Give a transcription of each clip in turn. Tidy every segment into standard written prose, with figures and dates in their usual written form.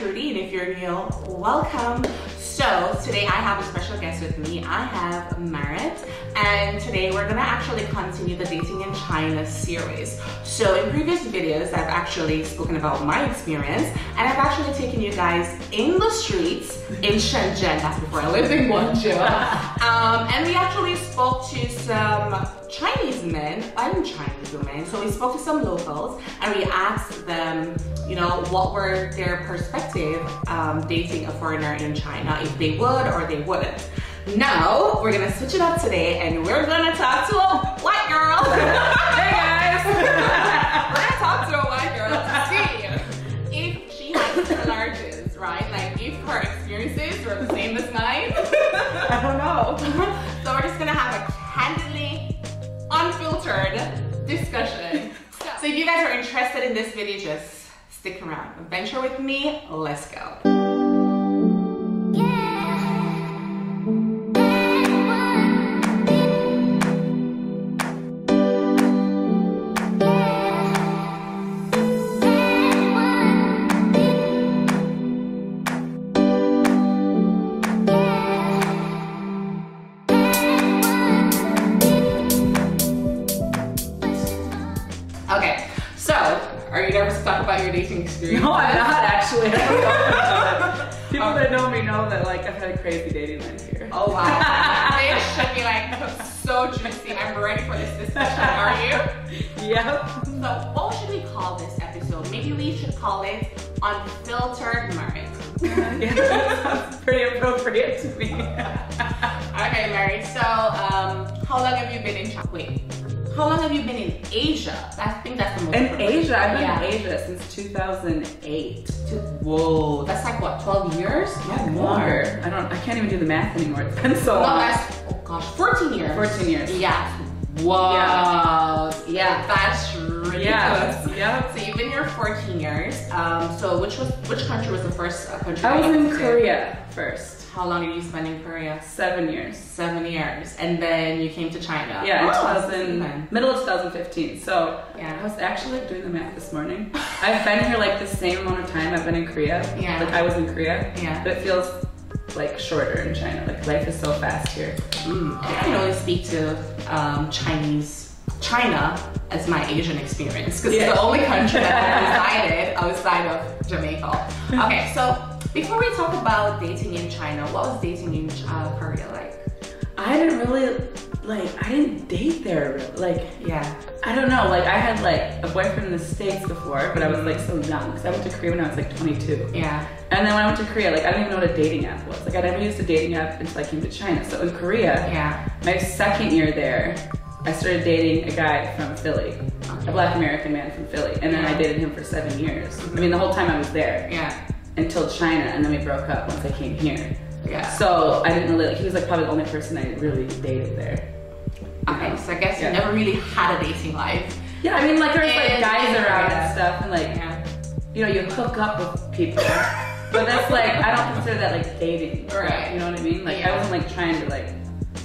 Trudy, and if you're new, welcome. So today I have a special guest with me. I have Marit, and today we're gonna actually continue the Dating in China series. So in previous videos, I've actually spoken about my experience, and I've actually taken you guys in the streets in Shenzhen. That's before I lived in Guangzhou. And we actually spoke to some Chinese men and Chinese women. So we spoke to some locals, and we asked them, you know, what were their perspective dating a foreigner in China, if they would or they wouldn't. Now we're gonna switch it up today, and we're gonna talk to a white girl. Hey guys, we're gonna talk to a white girl to see if she has her larges, right? Like if her experiences were the same as mine. I don't know. So we're just gonna have a candidly, unfiltered discussion. So if you guys are interested in this video, just stick around, venture with me, let's go. Okay, so are you nervous to talk about your dating experience? No, I'm not actually. People that know me know that like I've had a crazy dating life here. Oh wow. This should be like so juicy. I'm ready for this discussion, are you? Yep. So what should we call this episode? Maybe we should call it Unfiltered Marit. Yeah, that sounds pretty appropriate to me. Okay, Marit, so how long have you been in China? Wait. How long have you been in Asia? I think that's the most important. In Asia? I've been in Asia since 2008. Whoa, that's like what, 12 years? Yeah, more. I can't even do the math anymore. It's been so long. No, that's, oh gosh, 14 years. 14 years. Yeah. Wow. Yeah, yeah, that's ridiculous. Yeah. Yeah. So you've been here 14 years. So which country was the first country? I was in Korea first. How long did you spend in Korea? 7 years. 7 years. And then you came to China. Yeah, middle of 2015. So yeah. I was actually doing the math this morning. I've been here like the same amount of time I've been in Korea. Yeah. Like I was in Korea. Yeah. But it feels like shorter in China. Like life is so fast here. Mm. I can always speak to China as my Asian experience. Because it's the only country that I resided outside of Jamaica. Okay, so before we talk about dating in China, what was dating in Korea like? I didn't date there, like, yeah. I don't know, like, I had, like, a boyfriend in the States before, but I was, like, so young, because I went to Korea when I was, like, 22. Yeah. And then when I went to Korea, like, I didn't even know what a dating app was. Like, I never used a dating app until I came to China. So in Korea, my second year there, I started dating a guy from Philly, a Black American man from Philly, and then I dated him for 7 years. Mm-hmm. I mean, the whole time I was there. Yeah. Until China, and then we broke up once I came here. Yeah. So I didn't really, like, he was like probably the only person I really dated there. Okay, so I guess you never really had a dating life. Yeah, I mean like there's like guys around and stuff, and like, you know, you hook up with people. But that's like, I don't consider that like dating. Right. You know what I mean? Like I wasn't like trying to like,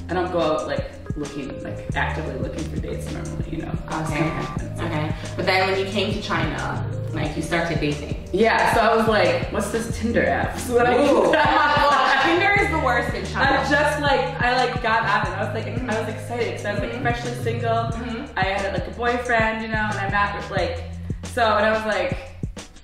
I don't go out like looking, like actively looking for dates normally, you know? Okay, okay. But then when you came to China, like you started dating. Yeah, so I was like, what's this Tinder app? So then Tinder is the worst in China. I'm just like, I like got out and I was like, I was excited. So I was like freshly single. I had like a boyfriend, you know, and I'm out with like, and I was like,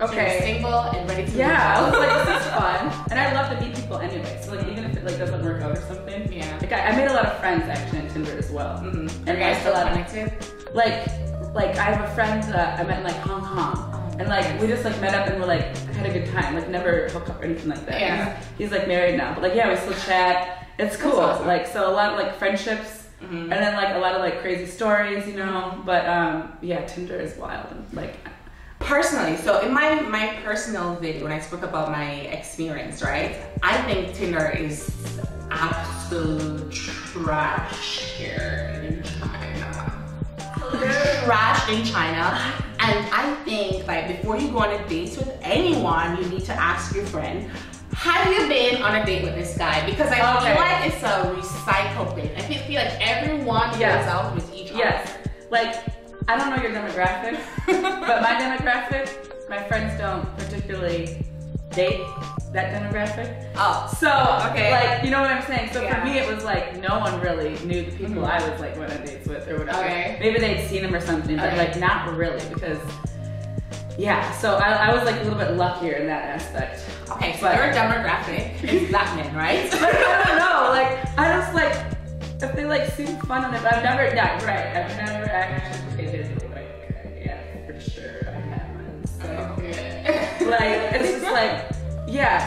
okay. So you're single and ready to move out. I was like, this is fun. And I love to meet people anyway. So like, even if it like doesn't work out or something. Yeah. Like I made a lot of friends actually on Tinder as well. And are you guys still connected? Like I have a friend that I met in like Hong Kong. And like, we just like met up and we're like, had a good time, like never hooked up or anything like that. Yeah. He's like married now, but like, yeah, we still chat. It's cool. Awesome. Like, so a lot of like friendships and then like a lot of like crazy stories, you know, but yeah, Tinder is wild. Like personally, so in my personal video, when I spoke about my experience, right? I think Tinder is absolute trash here in China. Trash in China. And I think like before you go on a date with anyone, you need to ask your friend, have you been on a date with this guy? Because I feel like it's a recycle thing. I feel like everyone goes out with each other. Yes. Like, I don't know your demographic, but my demographic, my friends don't particularly date that demographic. Oh. So, okay. Like, you know what I'm saying? So for me, it was like, no one really knew the people I was like going on dates with or whatever. Okay. Maybe they'd seen them or something, but like, not really, because, so I was like a little bit luckier in that aspect. Okay, so your demographic is black men, right? Like, I don't know, like, I just like, if they like seem fun on it, but I've never, I've never actually dated like, for sure, I haven't, so. Okay. Like, it's just like,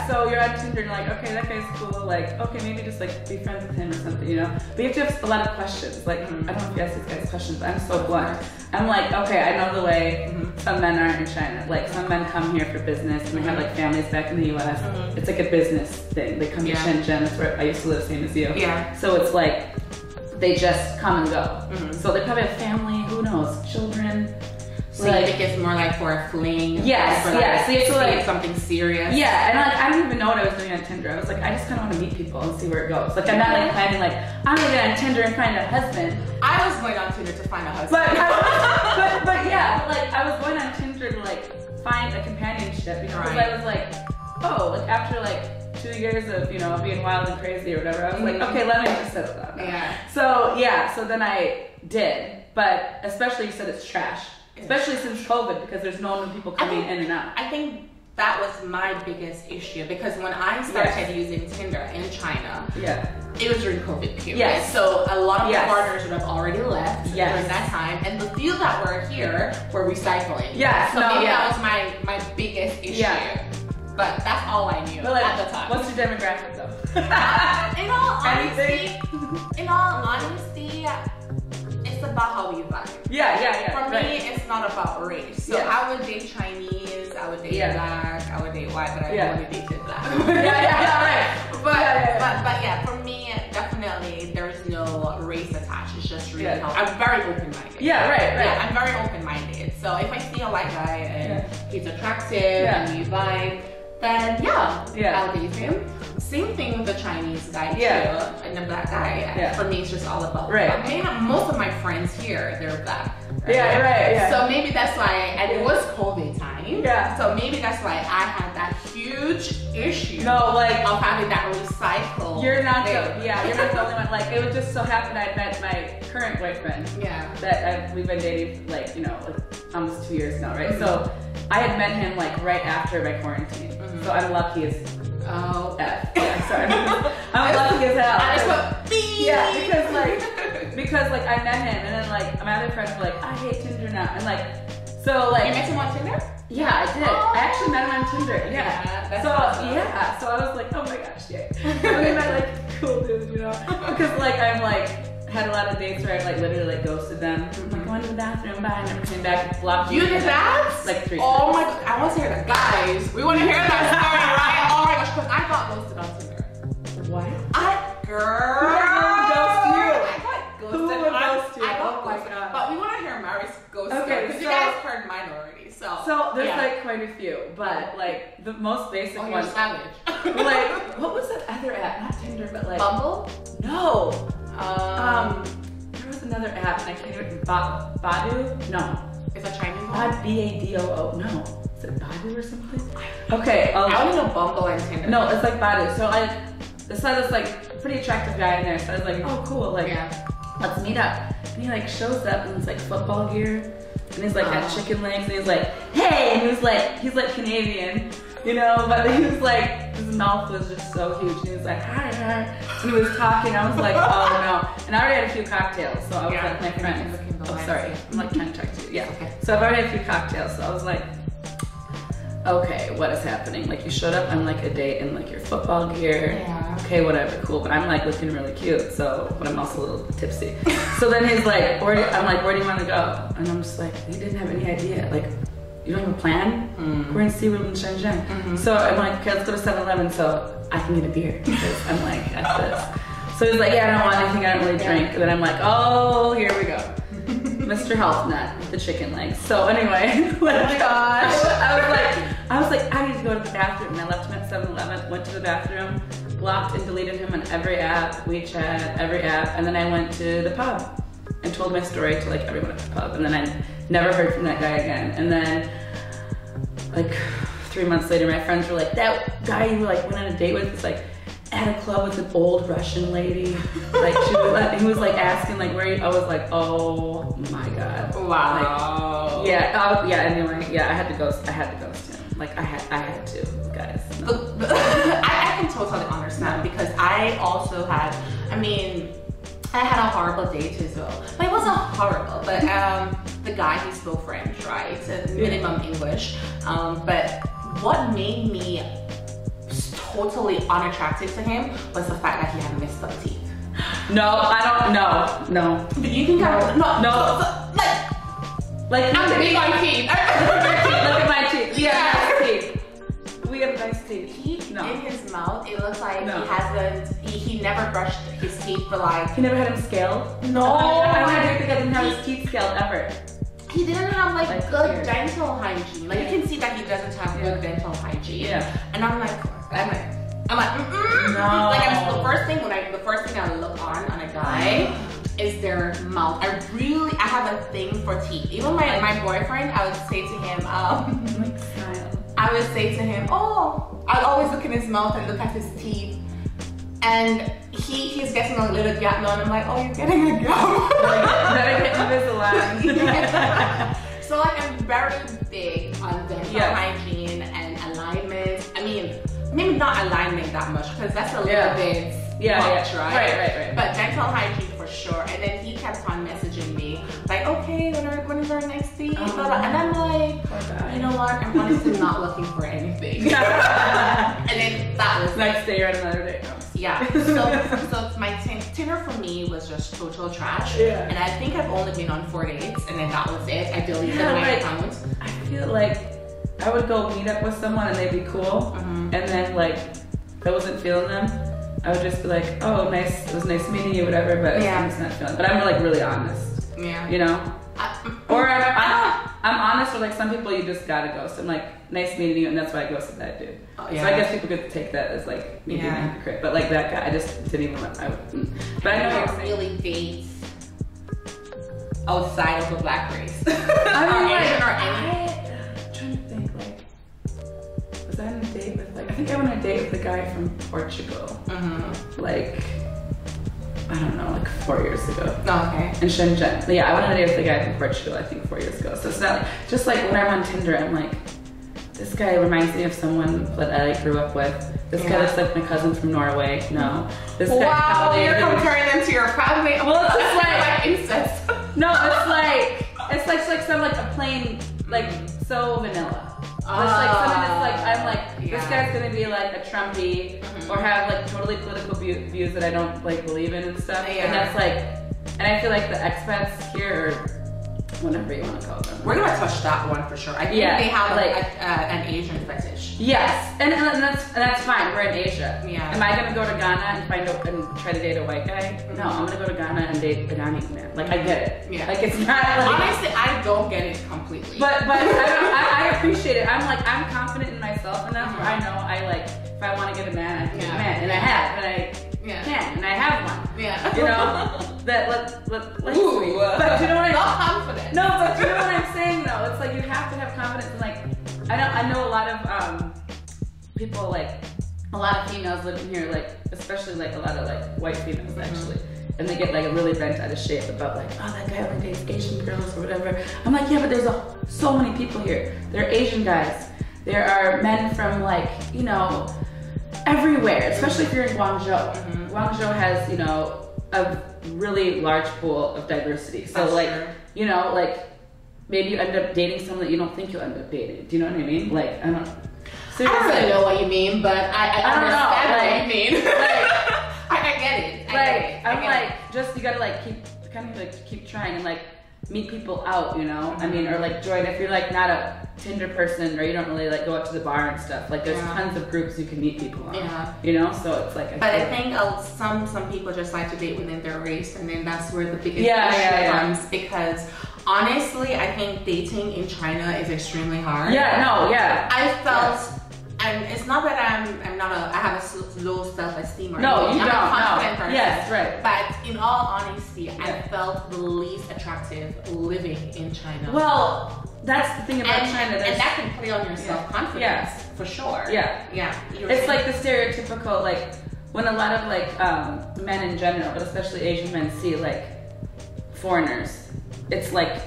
so you're on Tinder and like, okay, that guy's cool, like, okay, maybe just like be friends with him or something, you know? But you have to have a lot of questions. Like, I don't know if you ask these guys questions, but I'm so blunt. I'm like, okay, I know the way some men are in China. Like, some men come here for business and they have like families back in the US. It's like a business thing. They come to Shenzhen, that's where I used to live, same as you. So it's like, they just come and go. So they probably have family, who knows, children. So like, you think it's more like for a fling? Yes, like yes. Like, so you have to like something serious. Yeah, and like I didn't even know what I was doing on Tinder. I was like, I just kind of want to meet people and see where it goes. Like I'm not like planning like I'm gonna get on Tinder and find a husband. I was going on Tinder to find a husband. But, like I was going on Tinder to like find a companionship because I was like, oh, like after like 2 years of, you know, being wild and crazy or whatever, I was like, okay, let me just settle down. So so then I did, but especially you said it's trash. Especially since COVID, because there's no new people coming in and out. I think that was my biggest issue, because when I started using Tinder in China, it was during COVID period. So a lot of partners would have already left during that time, and the few that were here were recycling. So maybe that was my biggest issue. But that's all I knew at the time. What's your demographic though? In all honesty, it's about how you vibe. For me, it's not about race. So I would date Chinese, I would date black, I would date white, but I only dated black. But for me, definitely there's no race attached. It's just really how I'm very open-minded. I'm very open-minded. So if I see a white guy and he's attractive and you vibe, then I'll date him. Same thing with the Chinese guy too, and the black guy. For me, it's just all about black. Most of my friends here, they're black. So maybe that's why, and it was COVID time. So maybe that's why I had that huge issue. Of having that recycle. You're not the you're not the only one. Like it would just so happen I met my current boyfriend. That we've been dating like almost 2 years now, right? So I had met him like right after my quarantine. So I'm lucky as. Oh, sorry. I'm lucky as hell. I just went beep. Because I met him, and then like my other friends were like, I hate Tinder now, and like, so like. You met him on Tinder? Yeah, I did. Oh. I actually met him on Tinder. So I was like, oh my gosh, So we met like cool dudes, you know, because like I'm like. Had a lot of dates where I like literally like ghosted them. Like going to the bathroom, bye, and never came back. Blocked. You did that? Like 3 times. Oh my god! I want to hear that, guys. We want to hear that story, right? Oh my gosh! Because I got ghosted on Tinder. What? I got ghosted. But we want to hear Marit's ghost story. Okay, because you guys heard mine already. So there's like quite a few, but like the most basic one. You're savage. Like what was that other app? Not Tinder, but like Bumble. No. There was another app, and I can't remember. Badoo? No. It's a Chinese one? B-A-D-O-O. No. Is it Badoo or something? Okay. I only know Bumble and Tinder. No, it's like Badoo. So I saw this like pretty attractive guy in there, so I was like, oh cool, like let's meet up. And he like shows up in this like football gear, and he's like got chicken legs, and he's like, hey, and he was like, he's like Canadian. You know, but he was like, his mouth was just so huge. And he was like, hi, hi. And he was talking. I was like, oh no. And I already had a few cocktails, so I was like, my friend. Oh, sorry. I'm like trying to talk to you. Yeah. Okay. So I've already had a few cocktails, so I was like, okay, what is happening? Like, you showed up on like a date in like your football gear. Yeah. Okay, whatever, cool. But I'm like looking really cute, so, but I'm also a little tipsy. So then he's like, I'm like, where do you want to go? And I'm just like, you didn't have any idea. Like. You don't have a plan? We're in SeaWorld in Shenzhen. So I'm like, okay, let's go to 7-Eleven so I can get a beer. Because I'm like, that's this. So he's like, yeah, I don't want anything, I don't really drink. And then I'm like, oh, here we go. Mr. Health Nut with the chicken legs. So anyway, oh my gosh. I was like, I need to go to the bathroom. And I left him at 7-Eleven, went to the bathroom, blocked and deleted him on every app, WeChat, every app, and then I went to the pub. And told my story to like everyone at the pub, and then I never heard from that guy again. And then like 3 months later, my friends were like, that guy you like went on a date with is like at a club with an old Russian lady. Like she was like, he was like asking like where you, I was like, oh my god. Wow. Like, yeah. Yeah. Anyway, yeah. I had to ghost him. Like I had to, guys. No. But I can totally understand because I also had. I mean, I had a horrible date as well. But it wasn't horrible. But the guy, he spoke French, right? So minimum English. But what made me totally unattractive to him was the fact that he had messed up teeth. No, I don't know. No. Do you think I? No. No. Like I'm being my teeth. Look at my teeth. Yeah. We have nice teeth. In his mouth, it looks like he hasn't. He never brushed his teeth for like. He never had them scaled. No, I think I didn't have his teeth scaled ever. He didn't have like good dental hygiene. Like you can see that he doesn't have good dental hygiene. Yeah. And I'm like, no. Like the first thing I look on a guy is their mouth. I have a thing for teeth. Even my boyfriend, I would say to him, oh, I'd always look in his mouth and look at his teeth. And he's getting a little gap now, and I'm like, oh, you're getting a gap. Better get Invisalign. So like, I'm very big on dental hygiene and alignment. I mean, maybe not alignment that much, because that's a little bit much, right? But dental hygiene for sure. And then he kept on messaging me, like, okay, when is our next date? And I'm like, you know what? I'm honestly not looking for anything. And then that was next day or another day. Yeah. So my Tinder for me was just total trash. Yeah. And I think I've only been on 4 dates, and then that was it. I deleted my account. I feel like I would go meet up with someone and they'd be cool, and then like if I wasn't feeling them, I would just be like, oh, nice, it was nice meeting you, whatever, but I'm just not feeling. But I'm like really honest. Yeah. You know? I'm honest with like some people you just gotta ghost. I'm like, nice meeting you, and that's why I ghosted that dude. Oh, yeah. So I guess people could take that as like me being a hypocrite. But like that guy, I just didn't even let but I know what you're really dates outside of the black race. I'm trying to think, like, was I on a date with like, I think I went on a date with a guy from Portugal. Like, I don't know, like 4 years ago. Oh, okay. In Shenzhen. But yeah, I went on a date with a guy from Portugal, I think 4 years ago. So it's not like, just like when I'm on Tinder, I'm like, this guy reminds me of someone that I like, grew up with. This guy that's like my cousin from Norway. No. This guy. Wow, you're comparing them to your family. Well, it's just like incest. No, it's like some like a plain, like so vanilla. It's like something that's like, I'm like, this guy's gonna be like a Trumpy or have like totally political views that I don't like believe in and stuff. Yeah. And that's like, and I feel like the expats here, or whatever you want to call them. We're gonna touch that one for sure. I think they have like an Asian fetish. Yes, and that's fine. We're in Asia. Yeah. Am I gonna go to Ghana and try to date a white guy? No, I'm gonna go to Ghana and date a Ghanaian man. Like I get it. Yeah. Like it's not. Like, honestly, I don't get it completely. But I appreciate it. I'm like, I'm confident in myself enough where I know I like, if I want to get a man, I can get a man, and I have, and I can, and I have one. Yeah. You know, that let's see. But you know what I'm confident. No, but you know what I'm saying though. It's like you have to have confidence. And like, I know a lot of people, like a lot of females living here, like especially like a lot of like white females actually. And they get like really bent out of shape about like, oh, that guy only dates Asian girls or whatever. I'm like, yeah, but there's so many people here. There are Asian guys. There are men from like, you know, everywhere, especially if you're in Guangzhou. Guangzhou has, you know, a really large pool of diversity. So like, you know, like maybe you end up dating someone that you don't think you'll end up dating. Do you know what I mean? Like, I don't. Seriously. I don't really know what you mean, but I don't understand what you mean. Like, I get it. You gotta like keep trying and like meet people out, you know? I mean, or like join if you're like not a Tinder person or you don't really like go out to the bar and stuff. Like there's tons of groups you can meet people on. Yeah. You know, so it's like. I think some people just like to date within their race, and then that's where the biggest issue comes because. Honestly, I think dating in China is extremely hard. I felt, and it's not that I have a low self-esteem or anything. No, I'm a confident person. Yes, right. But in all honesty, I felt the least attractive living in China. Well, That's the thing about China. And that can play on your self-confidence, for sure. Yeah. Yeah. It's like the stereotypical, like, when a lot of, like, men in general, but especially Asian men, see, like, foreigners, it's like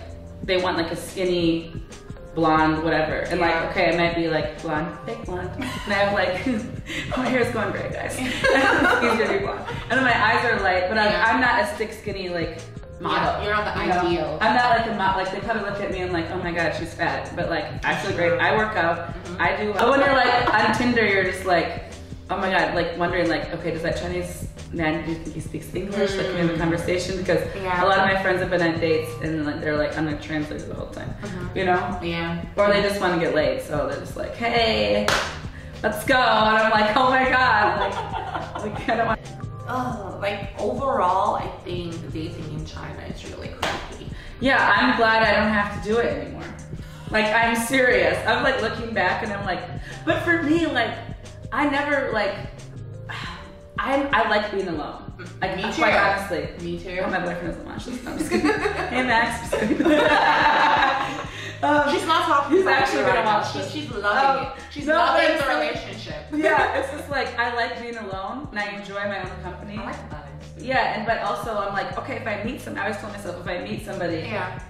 they want, like, a skinny, blonde, whatever. And, like, okay, I might be, like, blonde, fake blonde. And I'm, like, my hair's going gray, guys. It's easier to be blonde. And then my eyes are light, but I'm not a thick, skinny, like, model. Yeah, you're on the ideal. I'm not like a model. Like, they probably look at me and like, oh my god, she's fat. But like, I feel great. I work out. Mm-hmm. I do. But when you're like on Tinder, you're just like, oh my god, like wondering like, okay, does that Chinese man, do you think he speaks English? Like, can we have a conversation? Because a lot of my friends have been on dates and like they're like, I'm like translator the whole time. You know? Yeah. Or they just want to get laid, so they're just like, hey, let's go. And I'm like, oh my god, like I don't want. Like overall, I think dating in China is really crappy. Yeah, I'm glad I don't have to do it anymore. Like, I'm serious. I'm like looking back and I'm like, but for me, like, I never like, I like being alone. Like, me too. Quite honestly. Me too. Oh, my boyfriend doesn't watch this. I'm just kidding. Hey Max. She's not talking. She's actually gonna watch this. She's loving it. She's loving the relationship. Yeah, it's just like, I like being alone and I enjoy my own company. I like that. Yeah, and but also I'm like, okay, if I meet somebody, I always tell myself, if I meet somebody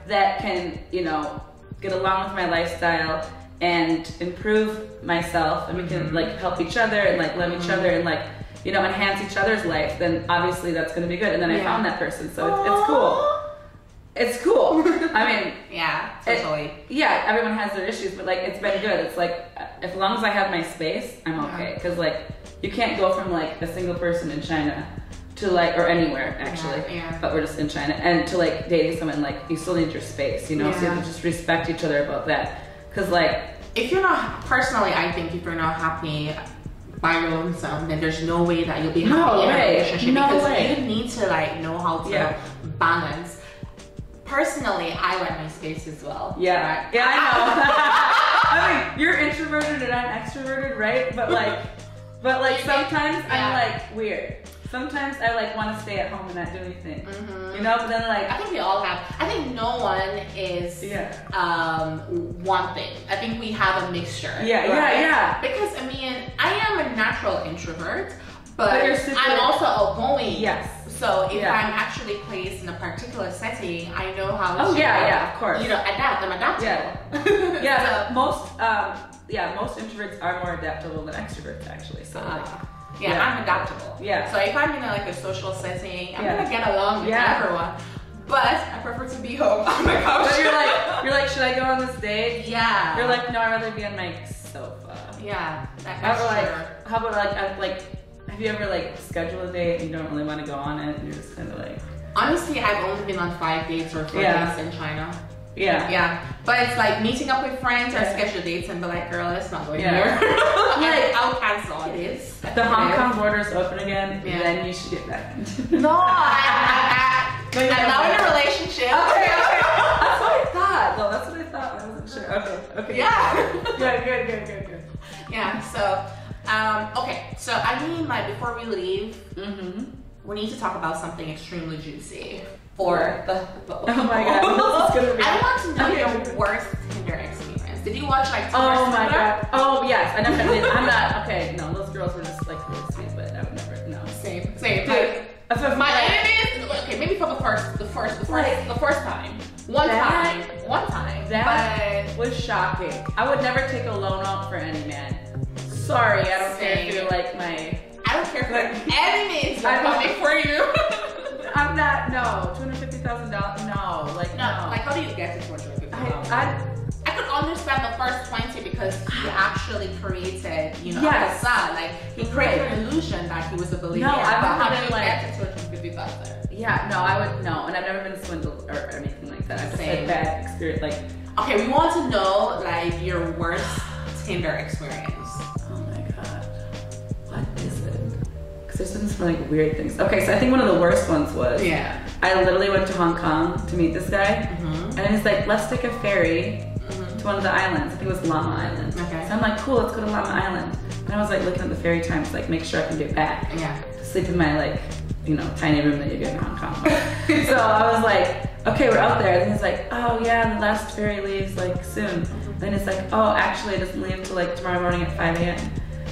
that can, you know, get along with my lifestyle and improve myself, and we can like help each other and like love each other and like, you know, enhance each other's life, then obviously that's gonna be good. And then I found that person, so it's cool. It's cool. I mean, yeah, totally. Yeah, everyone has their issues, but like, it's been good. It's like, as long as I have my space, I'm okay. Because like, you can't go from like a single person in China to like, or anywhere actually, but we're just in China, and to like dating someone, like, you still need your space, you know? So you have to just respect each other about that. Because like, if you're not, personally, I think if you're not happy by your own self, then there's no way that you'll be happy in a relationship. Because you need to like know how to balance. Personally, I like my space as well. Yeah, right? Yeah, I know. I mean, you're introverted and I'm extroverted, right? But like sometimes I'm like weird. Sometimes I like want to stay at home and not do anything. You know, but then like, I think we all have. I think no one is one thing. I think we have a mixture. Yeah, yeah. Because I mean, I am a natural introvert, but you're super, I'm also outgoing. Yes. So if I'm actually placed in a particular setting, I know how to of course. You know, adapt, I'm adaptable. Yeah, yeah. So, most introverts are more adaptable than extroverts actually. So I'm adaptable. Yeah. So if I'm in like a social setting, I'm gonna get along with everyone. But I prefer to be home on my couch. But you're like, should I go on this date? Yeah. You're like, no, I'd rather be on my sofa. Yeah. That's like, how about like have you ever like scheduled a date and you don't really want to go on it and you're just kind of like... Honestly, I've only been on 5 dates or 4 dates in China. Yeah. Yeah. But it's like meeting up with friends or scheduled dates and be like, girl, it's not going here. Like, I'll cancel all this. The Hong Kong border's open again, then you should get back. No! I'm not in a relationship. Okay. That's what I thought. No, that's what I thought. I wasn't sure. Okay. Yeah. Good. Yeah, so... okay, so I mean, like, before we leave, we need to talk about something extremely juicy for the oh my god, this is gonna be... I want to know your worst Tinder experience. Did you watch like Tinder? Oh my god. Oh yes, I never did. I'm not okay. No, those girls were just like really sweet, but I would never. No. Same. Dude, my enemies. Okay, maybe for the first time. One time. That was shocking. I would never take a loan out for any man. Sorry, I don't care if you're like my... I don't care if like, enemies are coming for you. I'm not, no. $250,000, no. Like, no. Like, how do you get to $250,000? I could understand the first 20 because he actually created, you know, Asa. Like, he created an illusion that he was a billionaire. No, but how do you get to $250,000? Yeah, no, I would, no. And I've never been swindled or anything like that. I've just had bad experience, like... Okay, we want to know, like, your worst Tinder experience. There's been some like weird things. Okay, so I think one of the worst ones was I literally went to Hong Kong to meet this guy, and he's like, let's take a ferry to one of the islands. I think it was Lamma Island. Okay. So I'm like, cool, let's go to Lamma Island. And I was like looking at the ferry times, like make sure I can get back. Yeah. To sleep in my like, you know, tiny room that you get in Hong Kong. So I was like, okay, we're out there. And he's like, oh yeah, the last ferry leaves like soon. Then it's like, oh, actually it doesn't leave till like tomorrow morning at 5 a.m.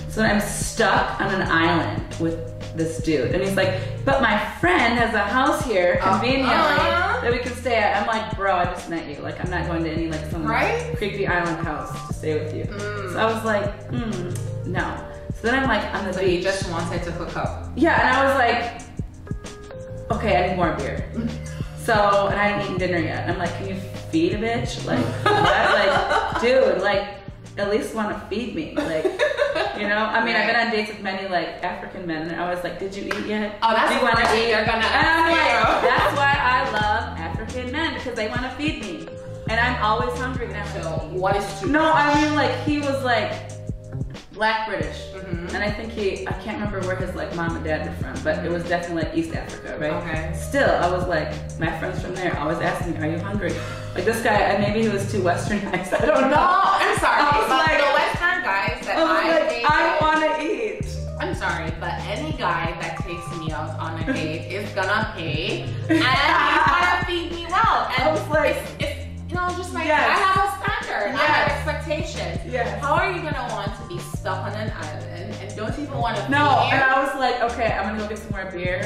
So I'm stuck on an island with this dude. And he's like, but my friend has a house here conveniently that we can stay at. I'm like, bro, I just met you. Like, I'm not going to any like some creepy island house to stay with you. So I was like, no. So then I'm like on the beach. He just wanted to hook up. Yeah, and I was like, okay, I need more beer. So, and I hadn't eaten dinner yet. And I'm like, can you feed a bitch? Like, like, dude, like, at least want to feed me. Like, you know? I mean, I've been on dates with many, like, African men, and I was like, did you eat yet? Oh, that's why you're gonna ask you. That's why I love African men, because they want to feed me. And I'm always hungry. And I'm like, what is true? No, I mean, like, he was, like, Black British. And I think he, I can't remember where his, like, mom and dad were from, but it was definitely, like, East Africa, right? Still, I was like, my friends from there always asking me, are you hungry? Like, this guy, maybe he was too westernized, I don't know. No, I'm sorry. I was like, the western guys that I want to eat. I'm sorry, but any guy that takes me out on a date is gonna pay, and he's gonna feed me well. And I was like, it's, you know, just like, I have a standard, I have expectations. How are you gonna want to be stuck on an island and don't even want to feed you? No, and I was like, okay, I'm gonna go get some more beer,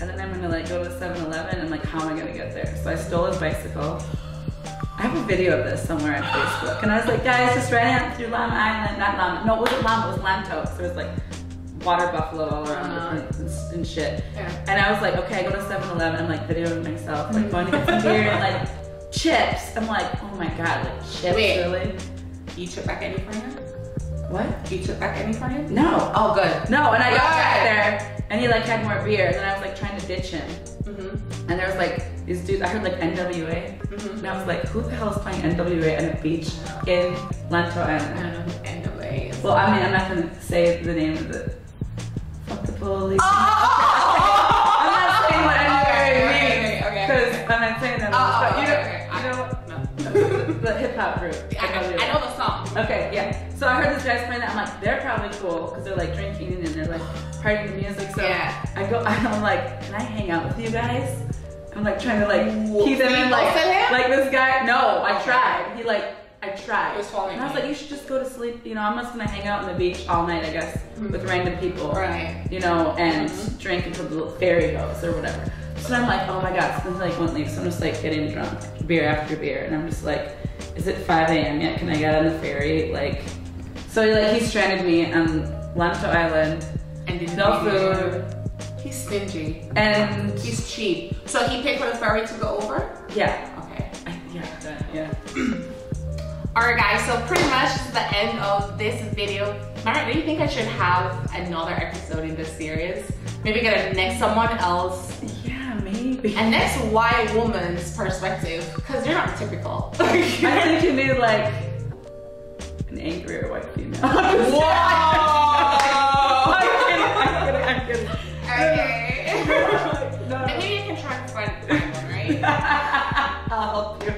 and then I'm gonna like go to 7-Eleven, and like, how am I gonna get there? So I stole his bicycle. I have a video of this somewhere on Facebook, and I was like, guys, just riding out through Lamma Island, not Lamma, no, it wasn't Lamma, it was Lantau, so it was like water buffalo all around and shit. And I was like, okay, I go to 7-Eleven, I'm like videoing myself, like going to get some beer and like chips. I'm like, oh my god, like chips. Wait, really? You took back any for him? What? You took back any for him? No. Oh, good. No, and I got back there, and he like had more beer, and then I was like trying to ditch him. And there was like these dudes, I heard like NWA, and I was like, who the hell is playing NWA on a beach in Lantau Island? I don't know who NWA is. Well, I mean, I'm not gonna say the name of the, fuck the police. I'm not saying what NWA means, because I'm not saying that. You know, the hip hop group. I know the song. Okay, yeah. So I heard this guy's playing that, I'm like, they're probably cool, because they're like drinking and they're like partying the music, so I go, I'm like, can I hang out with you guys? I'm like trying to like keep them in like this guy. No, I tried. He like, I tried. He was following me. And I was like, you should just go to sleep. You know, I'm just gonna hang out on the beach all night, I guess, with random people. You know, and drink until the ferry goes or whatever. So I'm like, oh my god, so like won't leave. So I'm just like getting drunk, beer after beer, and I'm just like, is it 5 a.m. yet? Can I get on the ferry? Like, so like he stranded me on Lantau Island, and no food. He's stingy. And he's cheap. So he paid for the ferry to go over? Yeah. Okay. Alright guys, so pretty much this is the end of this video. Marit, do you think I should have another episode in this series? Maybe get someone else. Yeah, maybe. And next why a woman's perspective. Because you're not typical. I think you need like an angrier white female. I'm kidding. Okay. And maybe you can try to find one, right? I'll help you.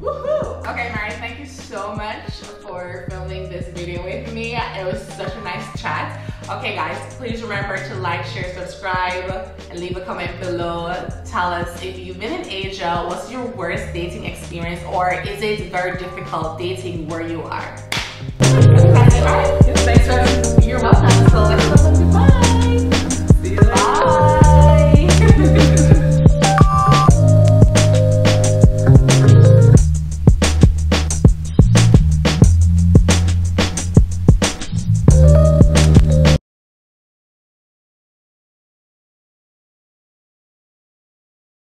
Woohoo! Okay, Marit, thank you so much for filming this video with me. It was such a nice chat. Okay guys, please remember to like, share, subscribe, and leave a comment below. Tell us if you've been in Asia, what's your worst dating experience, or is it very difficult dating where you are? Thank you.